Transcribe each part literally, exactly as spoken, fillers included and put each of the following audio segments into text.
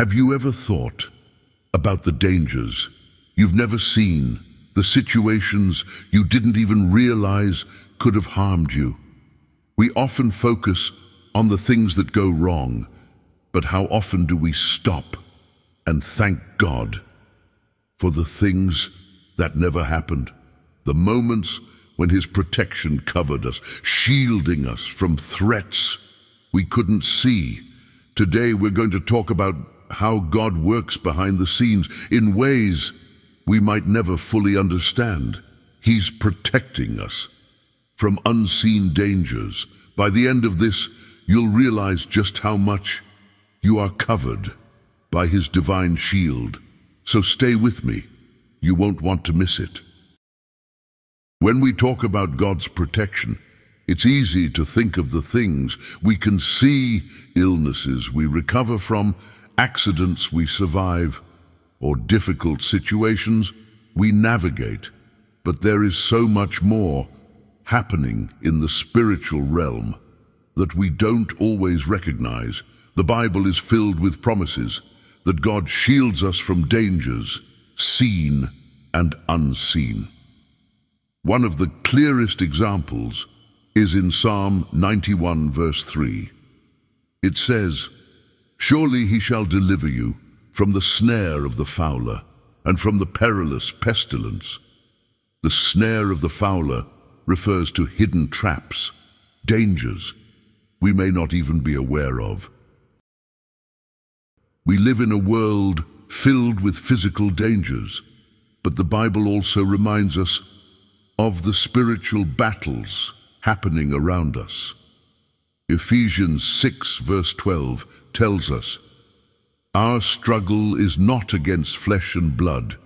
Have you ever thought about the dangers you've never seen, the situations you didn't even realize could have harmed you? We often focus on the things that go wrong, but how often do we stop and thank God for the things that never happened, the moments when His protection covered us, shielding us from threats we couldn't see? Today we're going to talk about how God works behind the scenes in ways we might never fully understand. He's protecting us from unseen dangers. By the end of this, you'll realize just how much you are covered by His divine shield. So stay with me. You won't want to miss it. When we talk about God's protection, it's easy to think of the things we can see: illnesses we recover from, accidents we survive, or difficult situations we navigate. But there is so much more happening in the spiritual realm that we don't always recognize. The Bible is filled with promises that God shields us from dangers, seen and unseen. One of the clearest examples is in Psalm ninety-one verse three. It says, "Surely He shall deliver you from the snare of the fowler and from the perilous pestilence." The snare of the fowler refers to hidden traps, dangers we may not even be aware of. We live in a world filled with physical dangers, but the Bible also reminds us of the spiritual battles happening around us. Ephesians six verse twelve tells us, "Our struggle is not against flesh and blood,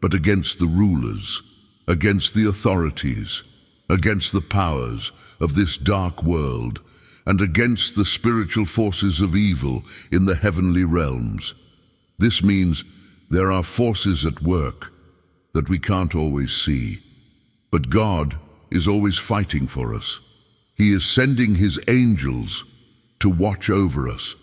but against the rulers, against the authorities, against the powers of this dark world, and against the spiritual forces of evil in the heavenly realms." This means there are forces at work that we can't always see, but God is always fighting for us. He is sending His angels to watch over us.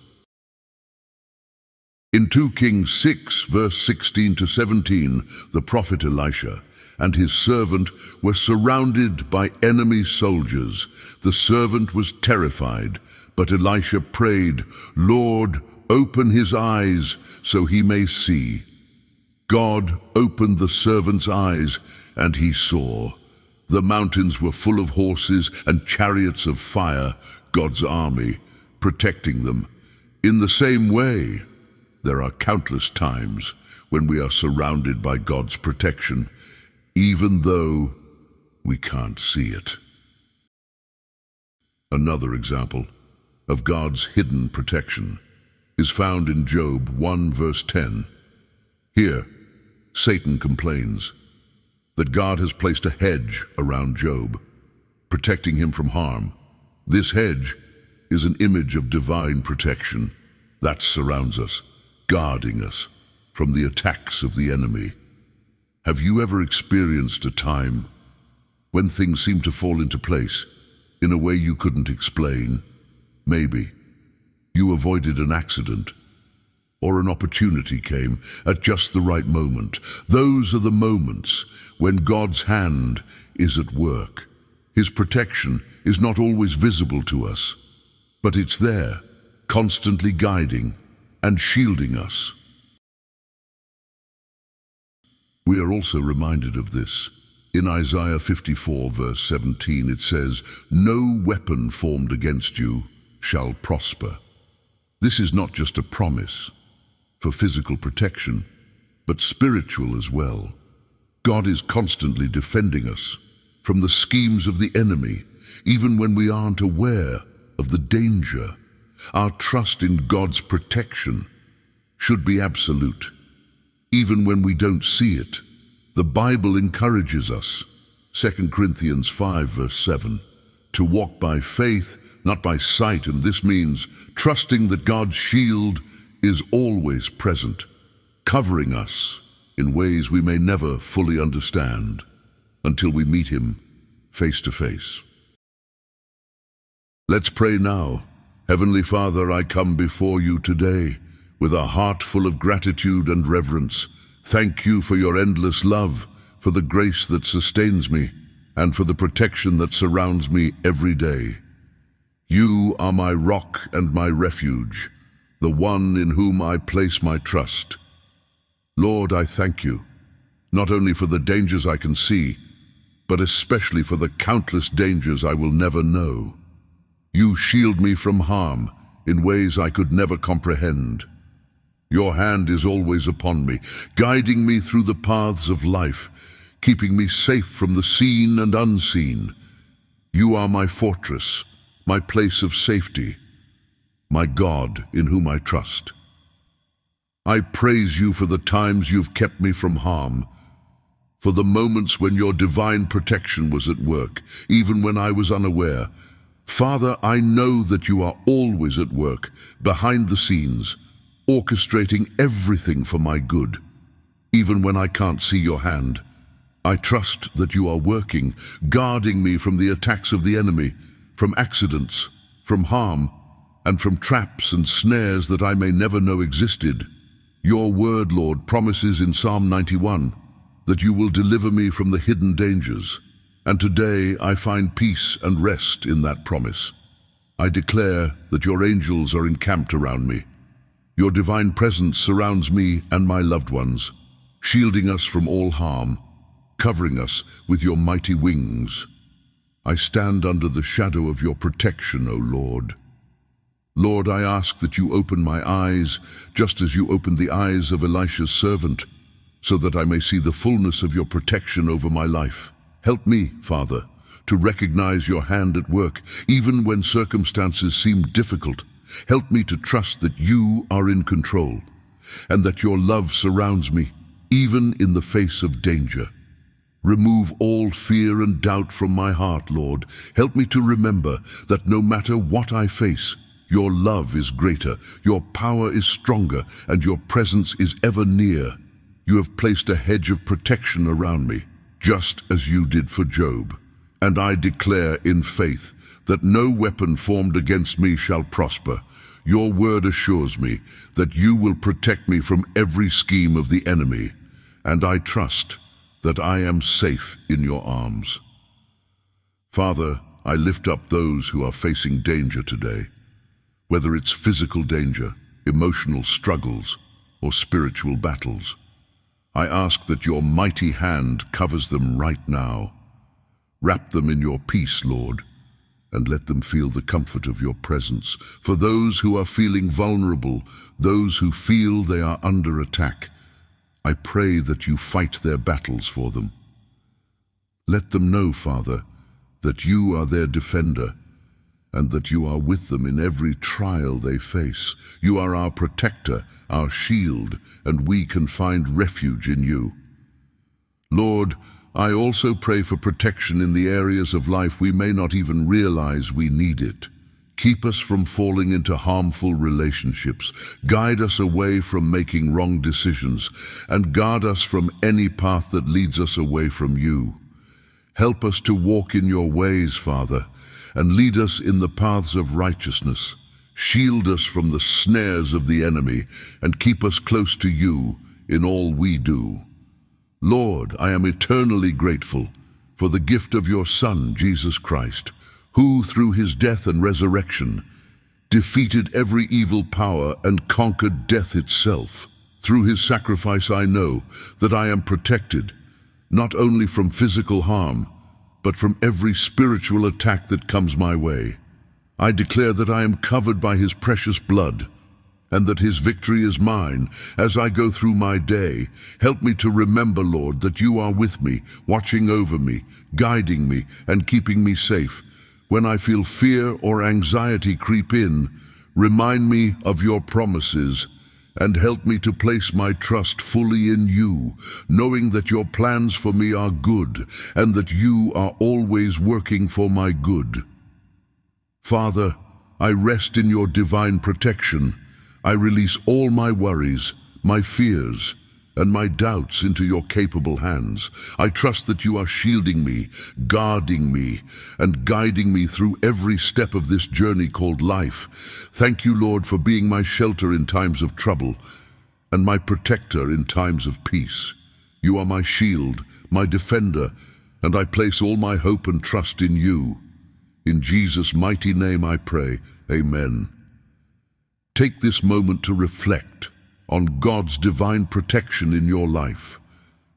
In two Kings six, verse sixteen to seventeen, the prophet Elisha and his servant were surrounded by enemy soldiers. The servant was terrified, but Elisha prayed, "Lord, open his eyes so he may see." God opened the servant's eyes, and he saw. The mountains were full of horses and chariots of fire, God's army protecting them. In the same way, there are countless times when we are surrounded by God's protection, even though we can't see it. Another example of God's hidden protection is found in Job one verse ten. Here, Satan complains that God has placed a hedge around Job, protecting him from harm. This hedge is an image of divine protection that surrounds us, guarding us from the attacks of the enemy. Have you ever experienced a time when things seemed to fall into place in a way you couldn't explain? Maybe you avoided an accident, or an opportunity came at just the right moment. Those are the moments when God's hand is at work. His protection is not always visible to us, but it's there, constantly guiding and shielding us. We are also reminded of this. In Isaiah fifty-four verse seventeen, it says, "No weapon formed against you shall prosper." This is not just a promise for physical protection, but spiritual as well. God is constantly defending us from the schemes of the enemy, even when we aren't aware of the danger. Our trust in God's protection should be absolute, even when we don't see it. The Bible encourages us, Second Corinthians five verse seven, to walk by faith, not by sight, and this means trusting that God's shield is always present, covering us in ways we may never fully understand until we meet Him face to face. Let's pray now. Heavenly Father, I come before You today with a heart full of gratitude and reverence. Thank you for your endless love, for the grace that sustains me, and for the protection that surrounds me every day. You are my rock and my refuge, the one in whom I place my trust. Lord, I thank you, not only for the dangers I can see, but especially for the countless dangers I will never know. You shield me from harm in ways I could never comprehend. Your hand is always upon me, guiding me through the paths of life, keeping me safe from the seen and unseen. You are my fortress, my place of safety, my God in whom I trust. I praise you for the times you've kept me from harm, for the moments when your divine protection was at work, even when I was unaware. Father, I know that you are always at work, behind the scenes, orchestrating everything for my good. Even when I can't see your hand, I trust that you are working, guarding me from the attacks of the enemy, from accidents, from harm, and from traps and snares that I may never know existed. Your word, Lord, promises in Psalm ninety-one that you will deliver me from the hidden dangers, and today I find peace and rest in that promise. I declare that your angels are encamped around me. Your divine presence surrounds me and my loved ones, shielding us from all harm, covering us with your mighty wings. I stand under the shadow of your protection, O Lord. Lord, I ask that you open my eyes, just as you opened the eyes of Elisha's servant, so that I may see the fullness of your protection over my life. Help me, Father, to recognize your hand at work, even when circumstances seem difficult. Help me to trust that you are in control and that your love surrounds me, even in the face of danger. Remove all fear and doubt from my heart, Lord. Help me to remember that no matter what I face, your love is greater, your power is stronger, and your presence is ever near. You have placed a hedge of protection around me, just as you did for Job. And I declare in faith that no weapon formed against me shall prosper. Your word assures me that you will protect me from every scheme of the enemy, and I trust that I am safe in your arms. Father, I lift up those who are facing danger today, whether it's physical danger, emotional struggles, or spiritual battles. I ask that your mighty hand covers them right now. Wrap them in your peace, Lord, and let them feel the comfort of your presence. For those who are feeling vulnerable, those who feel they are under attack, I pray that you fight their battles for them. Let them know, Father, that you are their defender and that you are with them in every trial they face. You are our protector, our shield, and we can find refuge in you. Lord, I also pray for protection in the areas of life we may not even realize we need it. Keep us from falling into harmful relationships, guide us away from making wrong decisions, and guard us from any path that leads us away from you. Help us to walk in your ways, Father, and lead us in the paths of righteousness. Shield us from the snares of the enemy, and keep us close to you in all we do. Lord, I am eternally grateful for the gift of your Son, Jesus Christ, who, through his death and resurrection, defeated every evil power and conquered death itself. Through his sacrifice, I know that I am protected, not only from physical harm, but from every spiritual attack that comes my way. I declare that I am covered by his precious blood, and that his victory is mine. As I go through my day, help me to remember, Lord, that you are with me, watching over me, guiding me, and keeping me safe. When I feel fear or anxiety creep in, remind me of your promises and help me to place my trust fully in you, knowing that your plans for me are good and that you are always working for my good. Father, I rest in your divine protection. I release all my worries, my fears, and my doubts into your capable hands. I trust that you are shielding me, guarding me, and guiding me through every step of this journey called life. Thank you, Lord, for being my shelter in times of trouble and my protector in times of peace. You are my shield, my defender, and I place all my hope and trust in you. In Jesus' mighty name I pray, amen. Take this moment to reflect on God's divine protection in your life.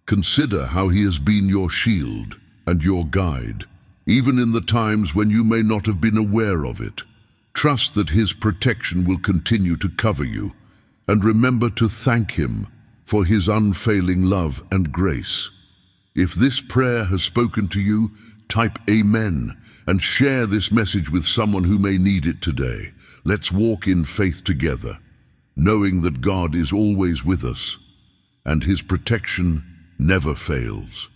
Consider how he has been your shield and your guide, even in the times when you may not have been aware of it. Trust that his protection will continue to cover you, and remember to thank him for his unfailing love and grace. If this prayer has spoken to you, type Amen and share this message with someone who may need it today. Let's walk in faith together, knowing that God is always with us and his protection never fails.